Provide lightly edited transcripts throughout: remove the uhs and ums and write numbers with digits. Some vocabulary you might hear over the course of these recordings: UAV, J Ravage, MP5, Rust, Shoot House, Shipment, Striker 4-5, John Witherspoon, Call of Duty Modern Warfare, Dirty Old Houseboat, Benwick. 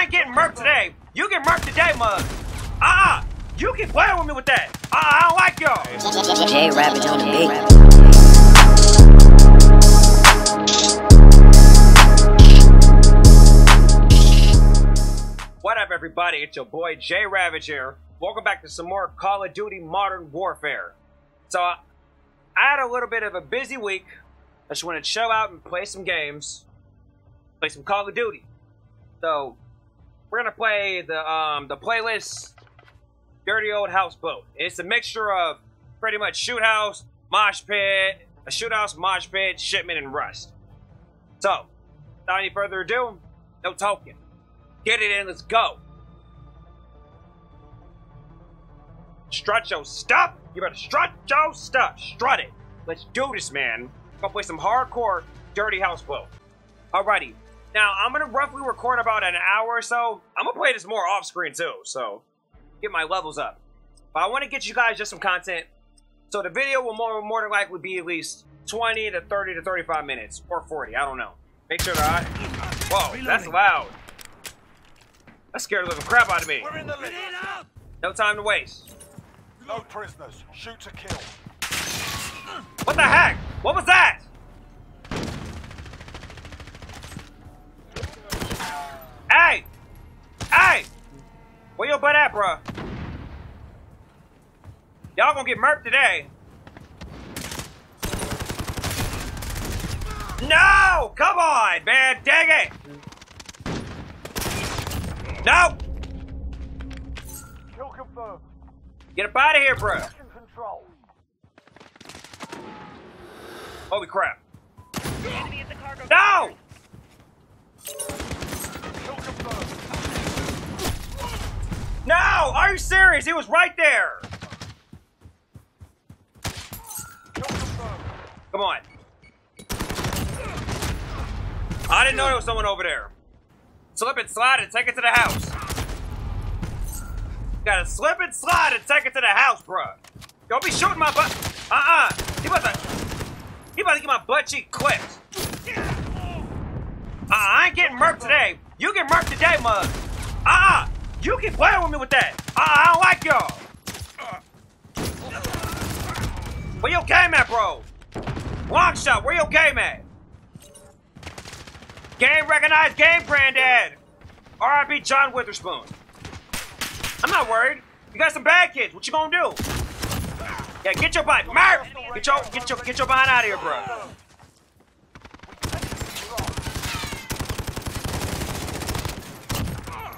I ain't getting murked today. You get murked today, mug. You can play with me with that. I don't like y'all. J Ravage on the beat. What up, everybody? It's your boy J Ravage here. Welcome back to some more Call of Duty Modern Warfare. So I had a little bit of a busy week. I just wanted to chill out and play some games, play some Call of Duty. So we're gonna play the playlist Dirty Old Houseboat. It's a mixture of pretty much Shoot House, Mosh Pit, Shipment, and Rust. So without any further ado, no talking. Get it in, let's go. Strut your stuff. You better strut your stuff. Strut it. Let's do this, man. Go play some hardcore Dirty Houseboat. Alrighty. Now, I'm going to roughly record about an hour or so. I'm going to play this more off screen too, so get my levels up. But I want to get you guys just some content. So the video will more than likely be at least 20 to 30 to 35 minutes. Or 40, I don't know. Make sure that Whoa, that's loud. That scared the living crap out of me. We're in the lead. No time to waste. No prisoners. Shoot to kill. What the heck? What was that? Hey! Hey! Where your butt at, bruh? Y'all gonna get murked today. No! Come on, man. Dang it! No! Kill confirmed. Get up out of here, bro. Holy crap. The enemy at the cargo. No! Kill confirmed. No! Are you serious? He was right there. Kill confirmed. Come on. I didn't know there was someone over there. Slip and slide and take it to the house. You gotta slip and slide and take it to the house, bruh. Don't be shooting my butt. He about to get my butt cheek clipped. I ain't getting murked today. You get murked today, mug. You can play with me with that. I don't like y'all. Where your game at, bro? Long shot, where your game at? Game recognized, game granddad. R.I.P. John Witherspoon. I'm not worried. You got some bad kids. What you gonna do? Yeah, get your butt, Mark. Get your behind out of here, bro.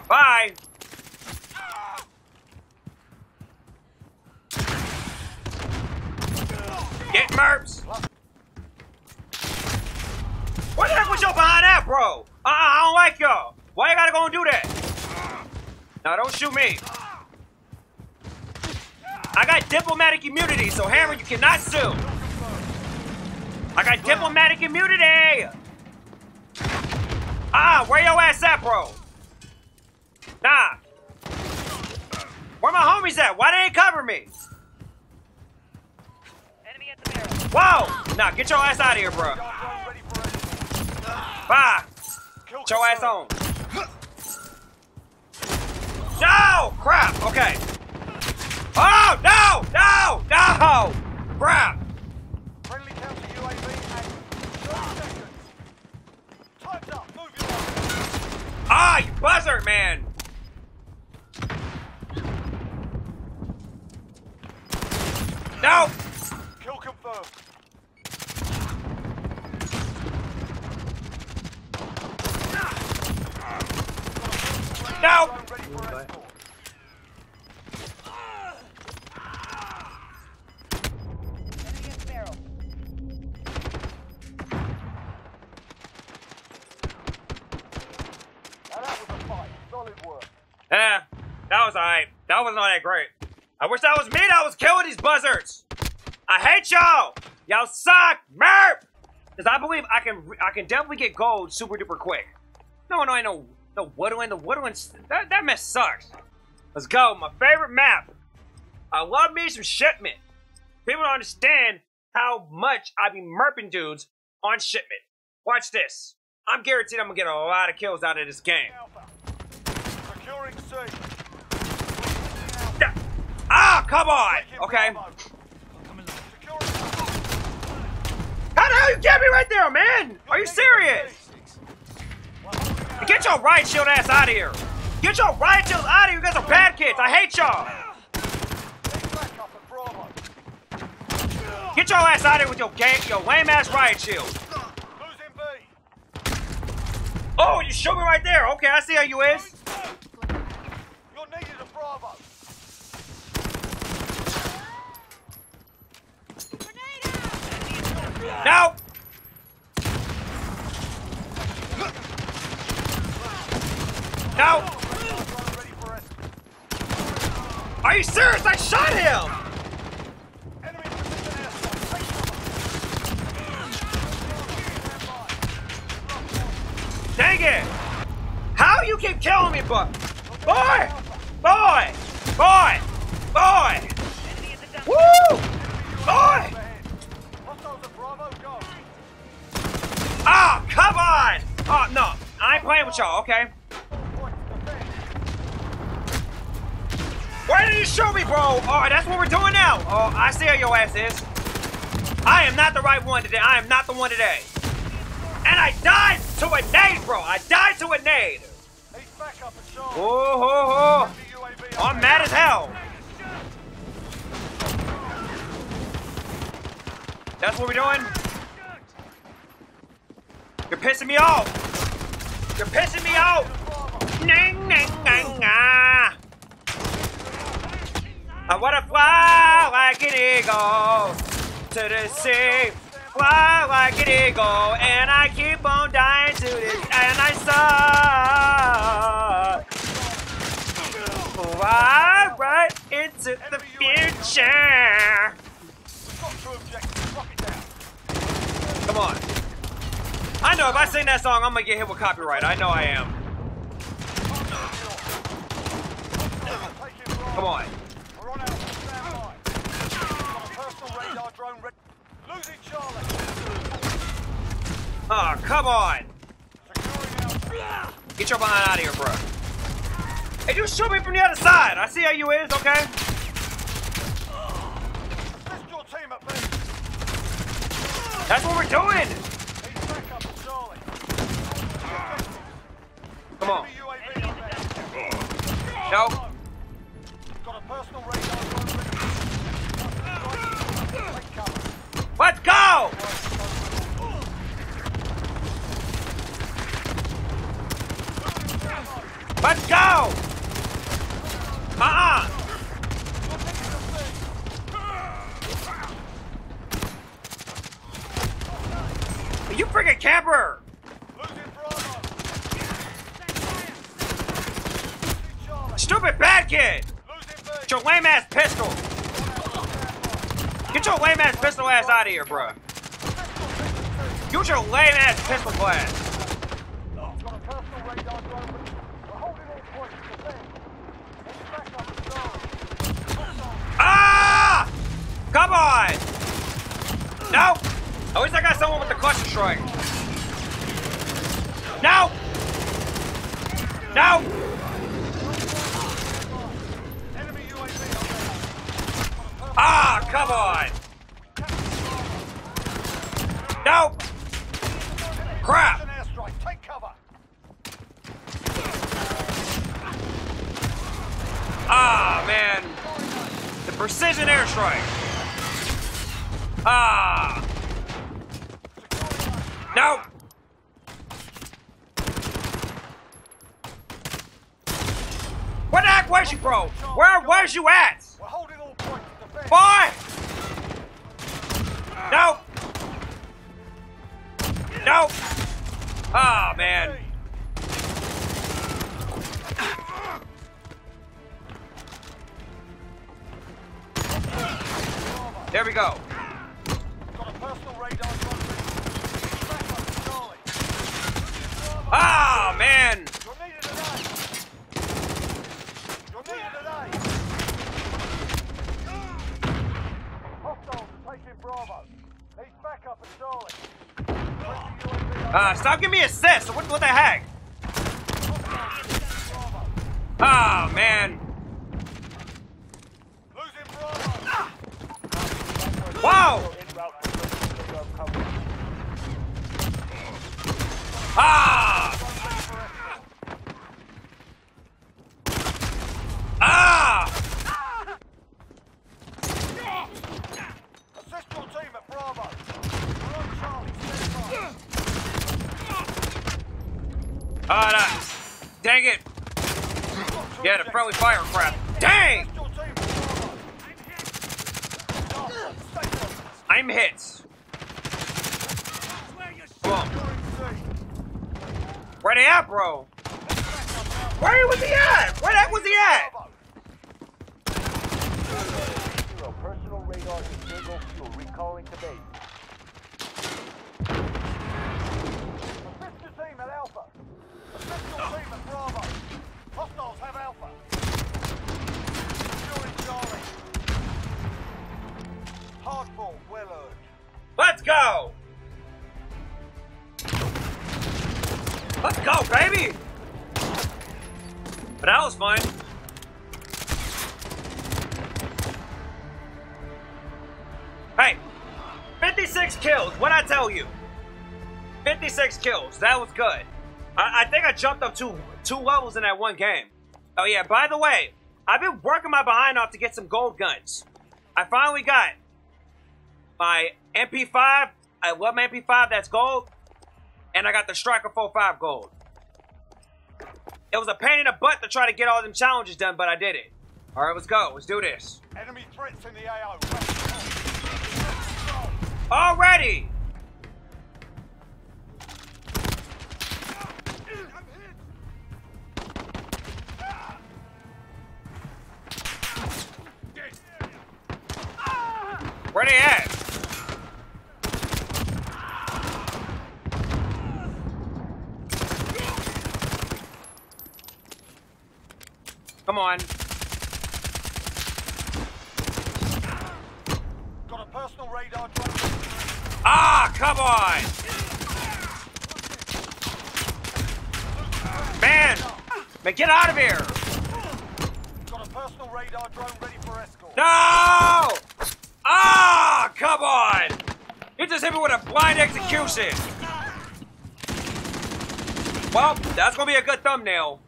Bye. Get Merps. What the heck was your behind at, bro? I don't like y'all. Why you gotta go and do that? Now don't shoot me. I got diplomatic immunity, so Hammer, you cannot sue. I got diplomatic immunity. Where your ass at, bro? Nah. Where my homies at? Why they ain't cover me? Enemy at the barrel. Whoa! Nah, get your ass out of here, bro. Bye. Get your ass on. No! Crap! Okay. Oh! No! No! No! Crap! Friendly counter UAV active. 30 seconds. Time's up. Move your arm. You buzzard, man! No! Kill confirmed. No! Yeah, that was alright. That was not that great. I wish that was me that was killing these buzzards. I hate y'all. Y'all suck, merp. Cause I believe I can definitely get gold super duper quick. No. The woodland, that mess sucks. Let's go, my favorite map. I love me some Shipment. People don't understand how much I be murping dudes on Shipment. Watch this. I'm guaranteed I'm gonna get a lot of kills out of this game. Securing C. Ah, come on! Okay. How the hell you get me right there, man? Are you serious? Get your riot shield ass out of here. Get your riot shield out of here. You guys are bad kids. I hate y'all. Get your ass out of here with your game, your lame ass riot shield. Oh, you shoot me right there. Okay, I see how you is. You're needed a Bravo. No! No! Are you serious? I shot him! Dang it! How you keep killing me, but boy! Boy! Boy! Boy! Woo! Boy! Ah, oh, come on! Oh, no. I ain't playing with y'all, okay? Why did you shoot me, bro? Oh, that's what we're doing now. Oh, I see how your ass is. I am not the right one today. I am not the one today. And I died to a nade, bro. I died to a nade. Oh, ho, ho. I'm mad as hell. That's what we're doing? You're pissing me off! You're pissing me off! Nang, nang, nang, ah. I wanna fly like an eagle to the sea. Fly like an eagle, and I keep on dying to this, and I suck. Fly right into the future. Come on. I know if I sing that song, I'm gonna get hit with copyright. I know I am. Come on. Oh, come on. Get your behind out of here, bro. Hey, you shoot me from the other side. I see how you is, okay? That's what we're doing. Come on. Nope. Let's go! Let's go! Uh-uh! You freaking camper! Stupid bad kid! Get your lame ass pistol! Get your lame ass pistol ass out of here, bro. Use your lame ass pistol blast. Ah! Come on! Nope! At least I got someone with the cluster strike. Nope! Nope! Ah, come on! Nope! Crap! Ah, man. The precision airstrike. Ah! Nope! Where the heck was you, bro? Where was you at? Boy! Nope! Nope! Ah, man. There we go. Ah, man! Stop giving me assists! What the heck? Dang it! Yeah, the friendly fire crap. Dang! I'm hit. Boom. Where they at, bro? Where was he at? Where that was he at? Personal radar is stable fuel recalling to base. Let's go! Let's go, baby! But that was fun. Hey, 56 kills, what'd I tell you? 56 kills, that was good. I think I jumped up two levels in that one game. Oh yeah, by the way, I've been working my behind off to get some gold guns. I finally got my MP5, I love my MP5, that's gold. And I got the Striker 4-5 gold. It was a pain in the butt to try to get all them challenges done, but I did it. Alright, let's go. Let's do this. Enemy threats in the AO. Already! Where they at? Come on. Got a personal radar drone. Ah, come on! Man, get out of here! Got a personal radar drone ready for escort. No! Ah, come on! You just hit me with a blind execution. Well, that's gonna be a good thumbnail.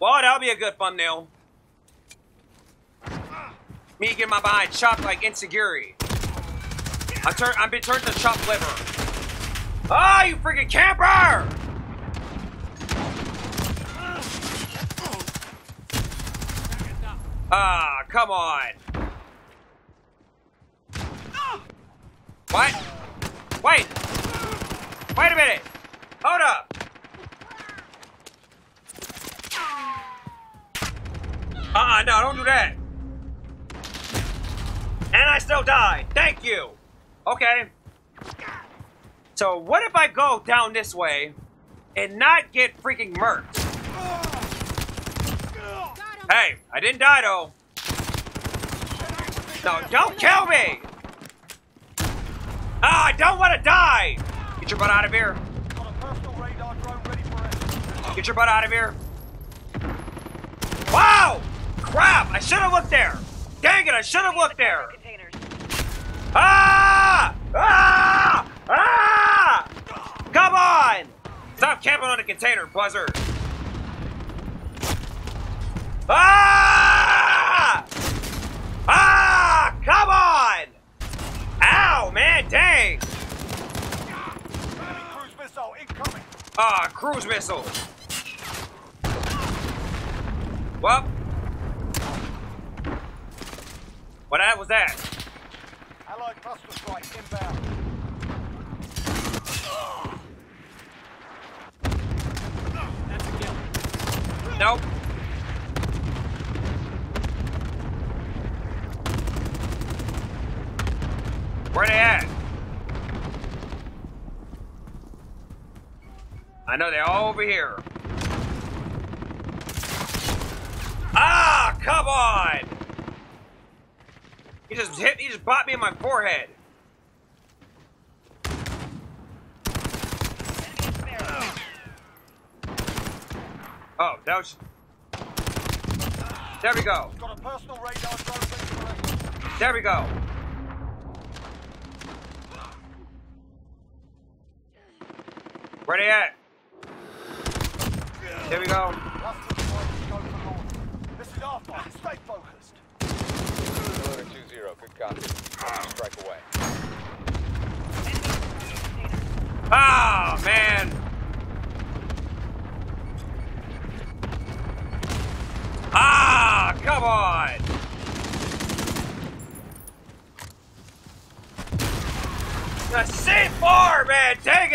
Well, that'll be a good thumbnail. Me getting my behind chopped like insecurity. I've been turned to chopped liver. Ah, oh, you freaking camper! Ah, come on. What? Wait! Wait a minute! Hold up! No, don't do that. And I still die. Thank you. Okay. So what if I go down this way and not get freaking murked? Hey, I didn't die though. No, don't kill me. Ah, I don't want to die. Get your butt out of here. Get your butt out of here. Wow. Crap! I should have looked there! Dang it, I should have looked there! Ah! Ah! Ah! Come on! Stop camping on the container, buzzer! Ah! Ah! Come on! Ow, man, dang! Cruise missile incoming! Ah, cruise missile! Well, what the heck was that? Allied cluster strike inbound. That's a kill. Nope. Where they at? I know they're all over here. Ah, come on! He just bopped me in my forehead. Oh, that was... There we go. There we go. Where they at? There we go. This is our fight. Stay focused. 2-0, good copy. Strike away. Ah, man.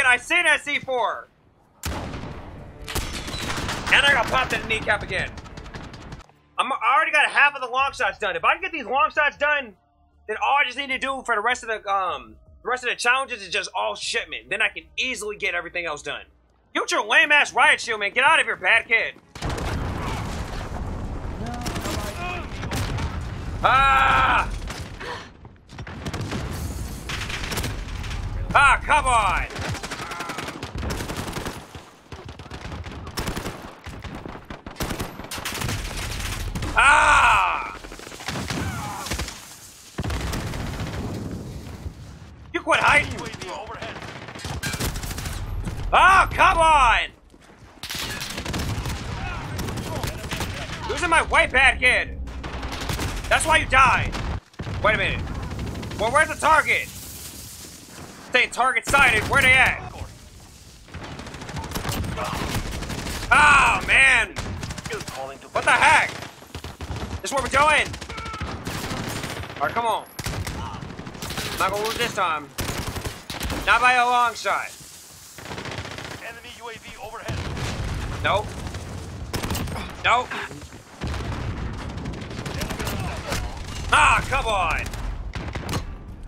I seen that C4! And I got popped in the kneecap again. I already got half of the long shots done. If I can get these long shots done, then all I just need to do for the rest of the challenges is just all shipment. Then I can easily get everything else done. Get your lame ass riot shield, man. Get out of here, bad kid. Ah! Ah, come on! Ah! You quit hiding! Ah, come on! Losing my white pad, kid! That's why you died! Wait a minute. Well, where's the target? Stay target sighted, where they at? Ah, oh, man! What the heck? This is what we're doing! Alright, come on. I'm not gonna lose this time. Not by a long shot. Enemy UAV overhead. Nope. Nope. Ah, come on!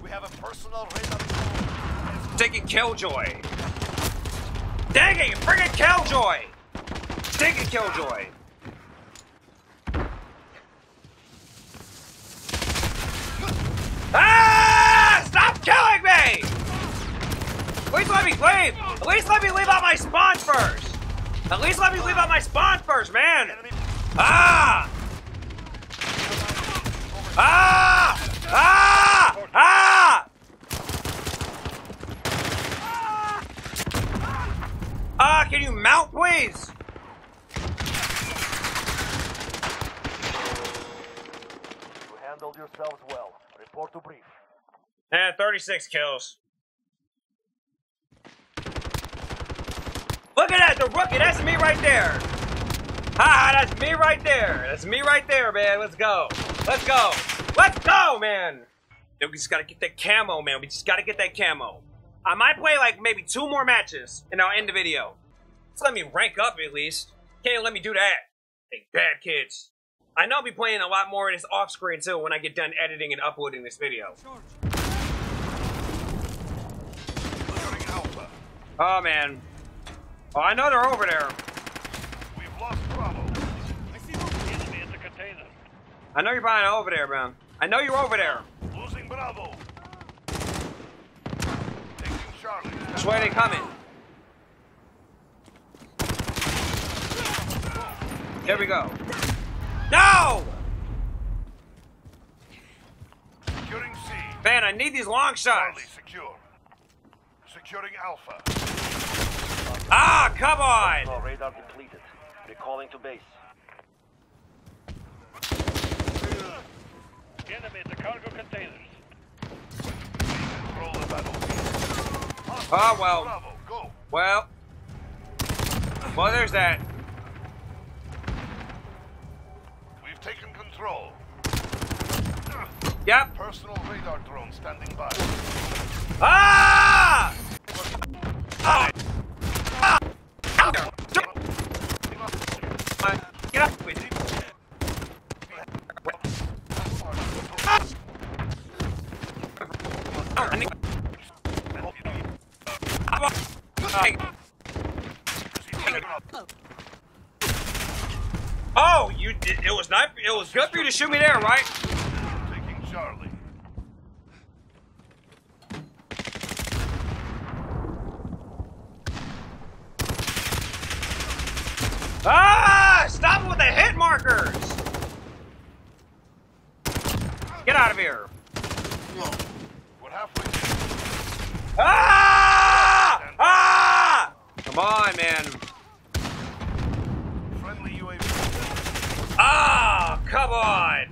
We have a personal radar. Stinking Killjoy. Dang it, friggin' Killjoy! Stinking Killjoy. Ah! Stop killing me! At least let me leave! At least let me leave out my spawn first! At least let me leave out my spawn first, man! Ah! Ah! Ah! Ah! Ah! Can you mount, please? You handled yourselves well. Report to brief. And 36 kills. Look at that, the rookie. That's me right there. Ha! That's me right there. That's me right there, man. Let's go. Let's go! Let's go, man! Dude, we just gotta get that camo, man. We just gotta get that camo. I might play like maybe 2 more matches, and I'll end the video. Just let me rank up at least. Can't let me do that. Hey, bad kids. I know I'll be playing a lot more of this off screen too when I get done editing and uploading this video. Oh, man. Oh, I know they're over there. We've lost Bravo. I see the enemy in the container. I know you're buying over there, man. I know you're over there. Losing Bravo. Taking Charlie. That's where they coming. Here we go. No! Securing C. Man, I need these long shots. Charlie secure. Securing Alpha. Ah, come on! Radar depleted. Recalling to base. Enemy at the cargo containers. Control the battlefield. Oh, well. Bravo, go. Well, there's that. We've taken control. Yep. Personal radar drone standing by. Ah! Ah! Ah! Ah! Get up with it. Oh, you did. It was not. It was good for you to shoot me there, right? Taking Charlie. Ah! Stop with the hit markers. Get out of here. We're halfway. Ah! Ah! Come on, man. Friendly UAV. Ah! Come on.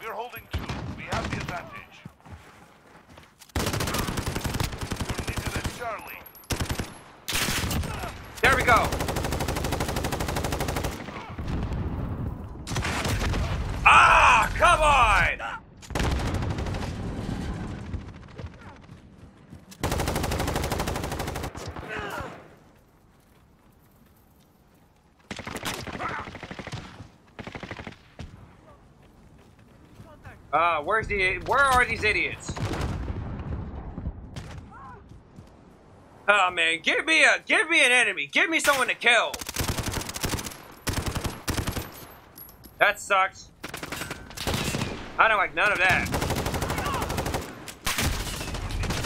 We're holding 2. We have the advantage. We're needed at Charlie. There we go. Where are these idiots? Oh man, give me an enemy. Give me someone to kill. That sucks. I don't like none of that.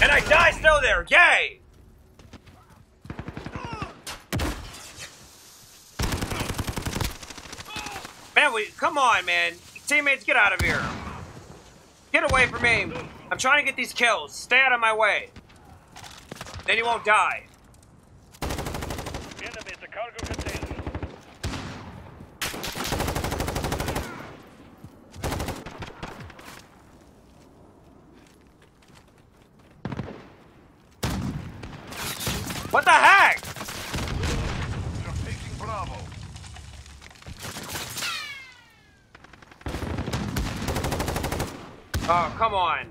And I die still there. Yay! Man, come on, man. Teammates, get out of here. Get away from me. I'm trying to get these kills. Stay out of my way. Then you won't die. What the heck? You're taking Bravo. Oh, come on.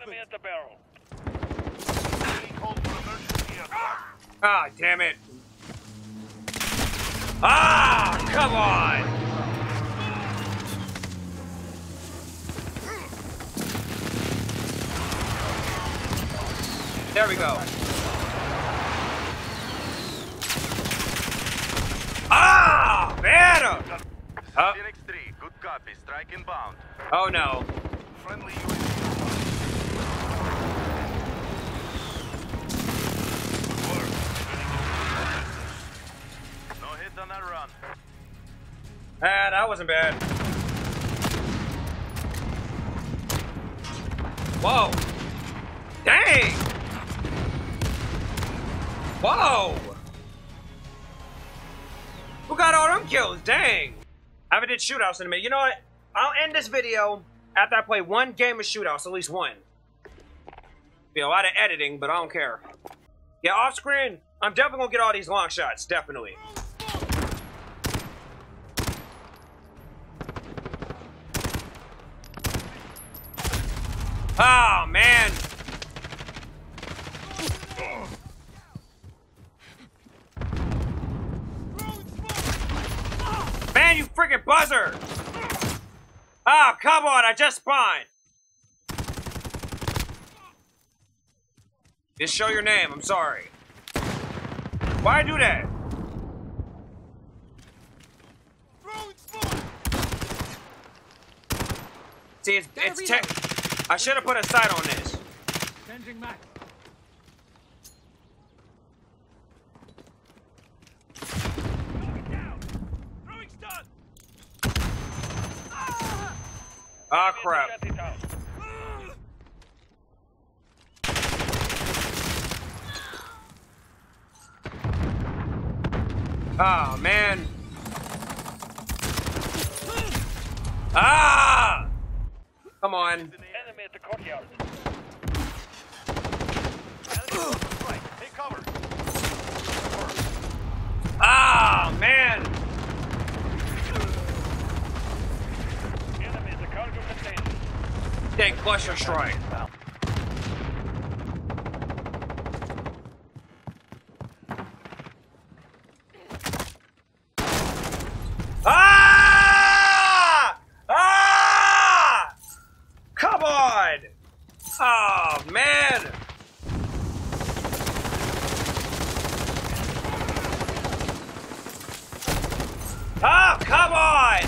Enemy at the barrel. Ah, damn it. Ah, come on. There we go. Ah, better. Huh? Good copy. Strike inbound. Oh no. Friendly UAV. Ah, that wasn't bad. Whoa. Dang. Whoa. Who got all them kills? Dang. I haven't did Shoot House in a minute. You know what? I'll end this video after I play one game of Shoot House, at least one. Be a lot of editing, but I don't care. Yeah, off screen, I'm definitely gonna get all these long shots, definitely. Oh, man. Man, you freaking buzzer. Oh, come on. I just spawned. Just show your name. I'm sorry. Why do that? See, it's tech. I should have put a sight on this. Ah, oh, crap. Ah, oh, man. Ah! Come on. At the courtyard. Right, take cover. Ah, man. Enemy at the cargo container. Dang, cluster strike. Oh, man! Oh, come on!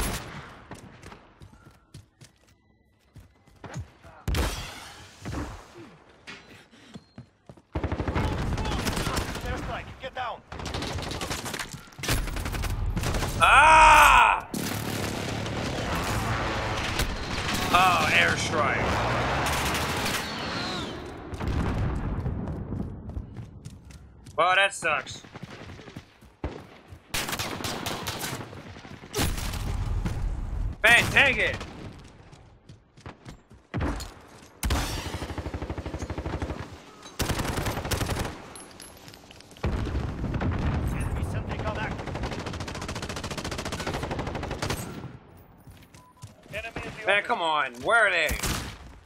Airstrike, get down! Ah! Oh, airstrike. Oh, that sucks. Man, dang it. Man, come on. Where are they?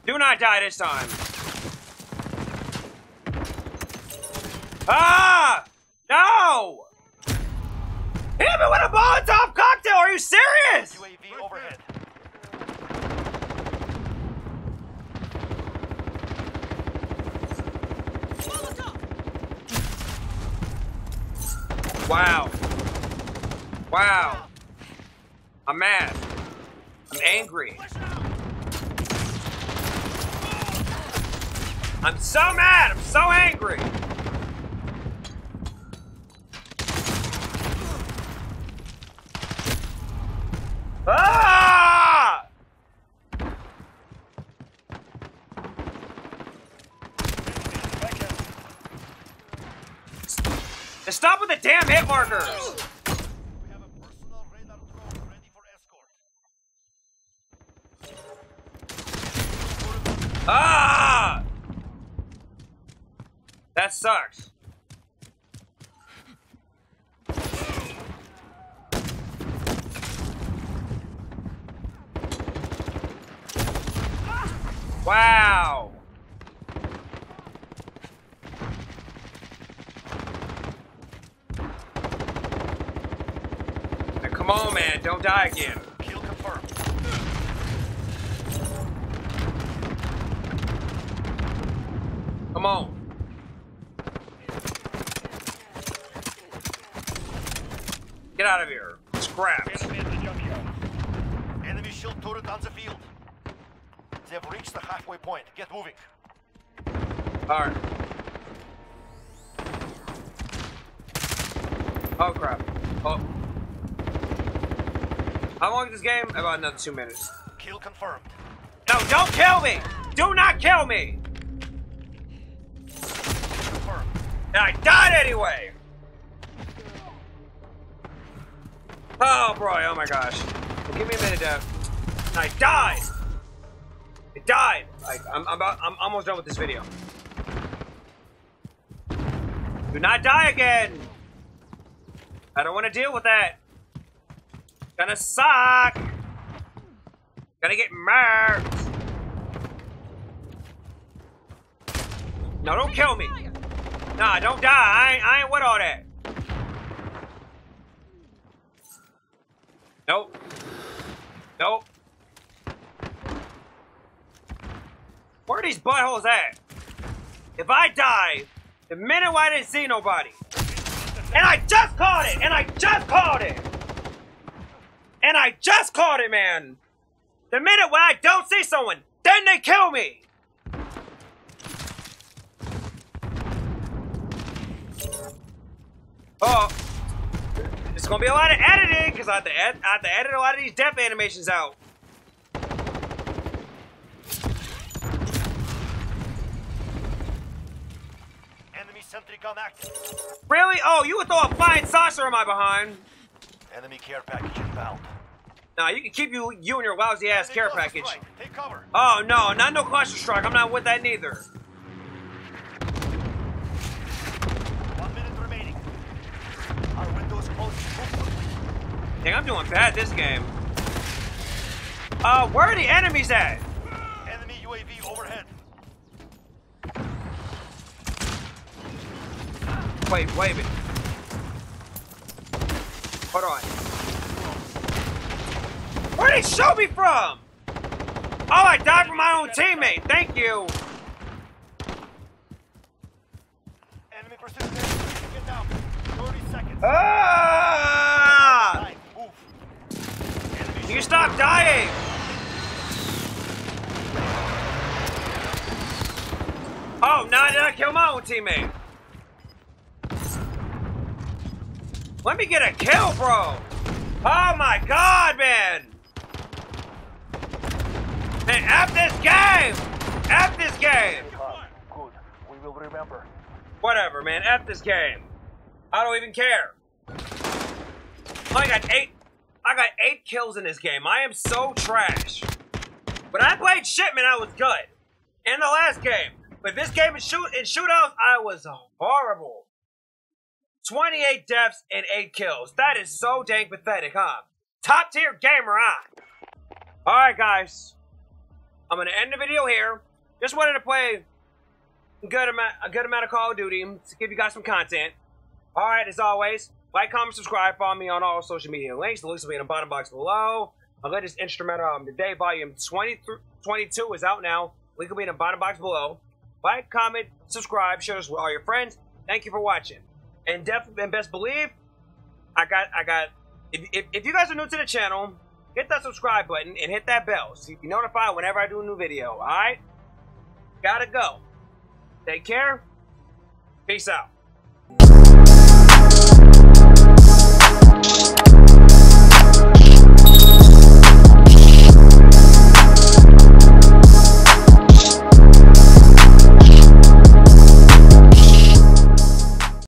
Do not die this time. Ah! No! this? UAV overhead. Wow. Wow. I'm mad. I'm angry. I'm so mad. I'm so angry. Ah! Just stop with the damn hit markers. Ah! That sucks. Wow. Now, come on, man. Don't die again. Kill confirmed. Come on. Get out of here. Scraps. Enemy shield turret on the field. They have reached the halfway point. Get moving. Alright. Oh crap. Oh. How long is this game? About another 2 minutes. Kill confirmed. No, don't kill me! Do not kill me! Confirmed. And I died anyway! Oh boy, oh my gosh. Well, give me a minute, I died! It died! I'm almost done with this video. Do not die again! I don't want to deal with that. Gonna suck! Gonna get murked! No, don't kill me! Nah, don't die! I ain't with all that! Nope. Nope. Where are these buttholes at? If I die, the minute I didn't see nobody. And I just caught it! And I just caught it! And I just caught it, man! The minute when I don't see someone, then they kill me! Oh. It's gonna be a lot of editing, because I have to edit a lot of these death animations out. Sentry gun active. Really? Oh, you would throw a flying saucer on my behind. Enemy care package inbound. Nah, you can keep you and your lousy ass care package. Strike. Take cover. Oh no, not no cluster strike. I'm not with that neither. 1 minute remaining. Our windows closed. Dang, I'm doing bad this game. Where are the enemies at? Enemy UAV overhead. Wait a minute. Hold on. Where did they shoot me from? Oh, I died from my own teammate. Thank you. Enemy pursuit. Get down. 30 seconds. Ah! You stop dying. Oh, now did I kill my own teammate? Let me get a kill, bro! Oh my god, man! Man, F this game! F this game! Good. We will remember. Whatever, man. F this game. I don't even care. I got eight kills in this game. I am so trash. When I played Shipment, I was good. In the last game. But this game in shootouts, I was horrible. 28 deaths and 8 kills. That is so dang pathetic, huh? Top tier gamer, huh? Alright, guys. I'm going to end the video here. Just wanted to play a good amount of Call of Duty to give you guys some content. Alright, as always, Like, comment, subscribe, follow me on all social media links. The links will be in the bottom box below. My latest instrumental album today, volume 22, is out now. Link will be in the bottom box below. Like, comment, subscribe, share this with all your friends. Thank you for watching. And definitely, and best believe, if you guys are new to the channel, hit that subscribe button and hit that bell so you can be notified whenever I do a new video, all right? Gotta go. Take care. Peace out.